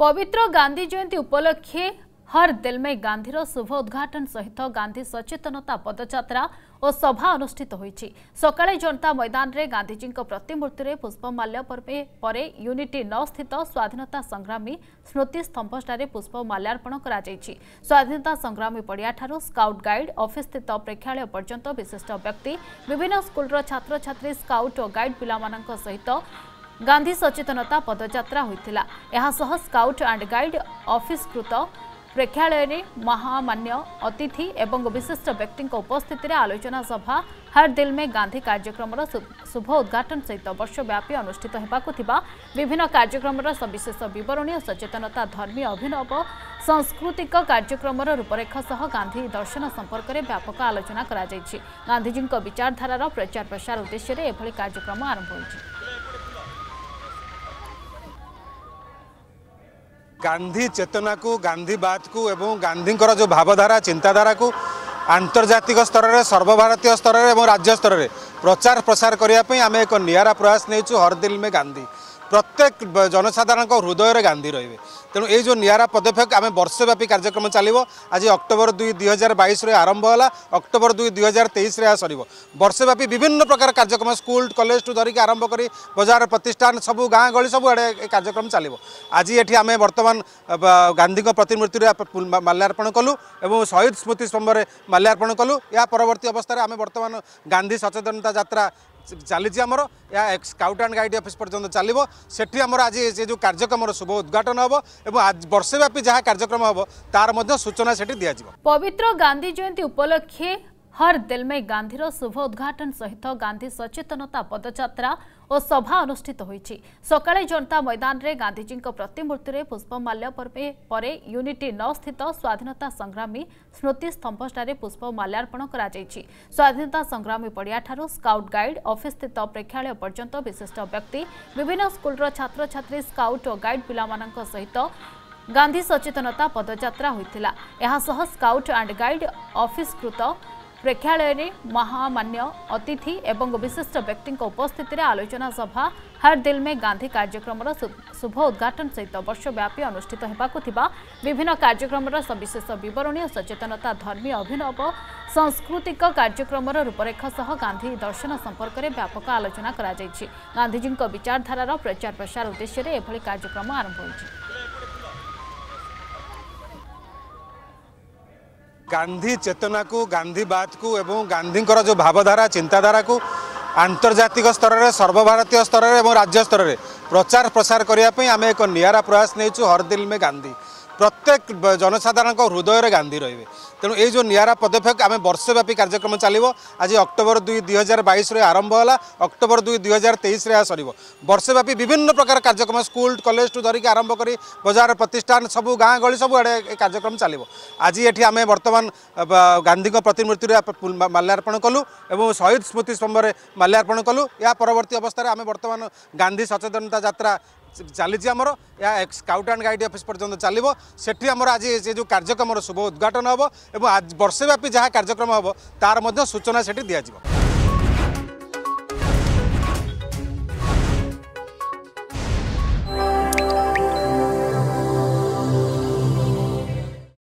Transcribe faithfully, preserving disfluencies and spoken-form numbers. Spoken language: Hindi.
पवित्र गांधी जयंती उपलक्षे हर दिल में गांधीर शुभ उद्घाटन सहित गांधी सचेतनता पदयात्रा और सभा अनुष्ठित होईछि। सकाळे जनता मैदान रे गांधीजी प्रतिमूर्ति रे पुष्पमाल्य परे यूनिटी नौ स्थित स्वाधीनता संग्रामी स्मृति स्तंभठारे पुष्पमाल्यार्पण कराଯାଇଛି। स्वाधीनता संग्रामी पड़िया ठारू स्काउट गाइड ऑफिस स्थित प्रेक्षालय पर्यंत विशिष्ट व्यक्ति विभिन्न स्कूल रो छात्र छात्री स्काउट और गाइड पिलामानंक सहित गांधी सचेतनता पदयात्रा होइतिला। एहा सह स्काउट एंड गाइड ऑफिस कृत प्रेक्षालय रे महामान्य अतिथि एवं विशिष्ट व्यक्ति उपस्थित रे आलोचना सभा हर दिल में गांधी कार्यक्रम शुभ उद्घाटन सहित वर्षव्यापी अनुष्ठित होबाकु थिबा विभिन्न कार्यक्रम सविशेष बरणी और सचेतनता धर्मी अभिनव सांस्कृतिक कार्यक्रम रूपरेख सह गांधी दर्शन संपर्क में व्यापक आलोचना करा जायछि। गांधीजी विचारधारार प्रचार प्रसार उद्देश्य रे एभली कार्यक्रम आरंभ होइछि। गांधी चेतना को गांधीवाद को एवं गांधी जो भावधारा चिंताधारा को आंतर्जातिक स्तर में सर्वभारतीय स्तर में और राज्य स्तर में प्रचार प्रसार करने आम एक निरा प्रयास नहीं। हर दिल में गांधी प्रत्येक जनसाधारण हृदय में गांधी रही है। तेणु ये जो निरा पदक्षेप आम वर्षव्यापी कार्यक्रम चलो आज अक्टोबर दुई दुई हजार बैश आरंभ होला अक्टोबर दुई दुई हजार तेईस सर वर्षव्यापी विभिन्न प्रकार कार्यक्रम स्कूल कॉलेज ठू धरिक आरंभ कर बजार प्रतिष्ठान सबू गाँ गली सब आड़े कार्यक्रम चलो। आज ये आम बर्तमान गांधी प्रतिमूर्ति माल्यार्पण कलु और शहीद स्मृति स्तंभ में माल्यार्पण कलु। या परवर्ती अवस्था आम बर्तमान गांधी सचेतनता यात्रा चली आमर या स्काउट एंड गाइड ऑफिस पर्यटन चलो। सेठी आमर आज ये जो कार्यक्रम शुभ उद्घाटन हम आज वर्षव्यापी जहाँ कार्यक्रम हम तार सूचना सेठी दिया जाए। पवित्र गांधी जयंती उपलक्षे हर दिल में गांधीर शुभ उद्घाटन सहित गांधी सचेतनता पदयात्रा और सभा अनुष्ठित होईछि। सकाळे जनता मैदान रे गांधीजी प्रतिमूर्ति रे पुष्पमाल्य परे यूनिटी नौ स्थित स्वाधीनता संग्रामी स्मृति स्तंभठारे पुष्पमाल्यार्पण कराଯାଇଛି। स्वाधीनता संग्रामी पड़िया ठारू स्काउट गाइड ऑफिस स्थित प्रेक्षालय पर्यंत विशिष्ट व्यक्ति विभिन्न स्कूल रो छात्र छात्री स्काउट और गाइड पिलामानंक सहित गांधी सचेतनता पदयात्रा होईतिला। एहा सह स्काउट एंड गाइड ऑफिस कृत प्रेक्षालय रे महामान्य अतिथि एवं विशिष्ट व्यक्ति उपस्थित रे आलोचना सभा हर दिल में गांधी कार्यक्रम शुभ उद्घाटन सहित वर्षव्यापी अनुष्ठित होबाकु थिबा विभिन्न कार्यक्रम सविशेष बरणी और सचेतनता धर्मी अभिनव सांस्कृतिक कार्यक्रम रूपरेख सह गांधी दर्शन संपर्क में व्यापक आलोचना करा जायछि। गांधीजी विचारधारार प्रचार प्रसार उद्देश्य रे एभली कार्यक्रम आरंभ होइछि। गांधी चेतना को गांधीवाद को एवं गांधी जो भावधारा चिंताधारा को आंतर्जातिक स्तर में सर्वभारतीय स्तर में और राज्य स्तर में प्रचार प्रसार करने आम एक निरा प्रयास नहीं। हर दिल में गांधी प्रत्येक जनसाधारण हृदय में गांधी रही है। तेणु ये जो निरा पदक्षेप आम वर्षव्यापी कार्यक्रम चलो आज अक्टोबर दुई दुई हजार बैश आरंभ होला अक्टोबर दुई दुई हजार तेईस सर वर्षव्यापी विभिन्न प्रकार कार्यक्रम स्कूल कॉलेज ठू धरिक आरंभ कर बजार प्रतिष्ठान सबू गाँ गली सब आड़े कार्यक्रम चलो। आज ये आम बर्तमान गांधी प्रतिमूर्ति माल्यार्पण कलु और शहीद स्मृति स्तंभ में माल्यार्पण कलु। या परवर्ती अवस्था आम बर्तमान गांधी सचेतनता यात्रा चली आमर या स्काउट एंड गाइड ऑफिस पर्यटन चलो। सेठी आमर आज ये जो कार्यक्रम शुभ उद्घाटन हम और आज वर्षव्यापी जहाँ कार्यक्रम हम तार सूचना सेठी दिया जाए।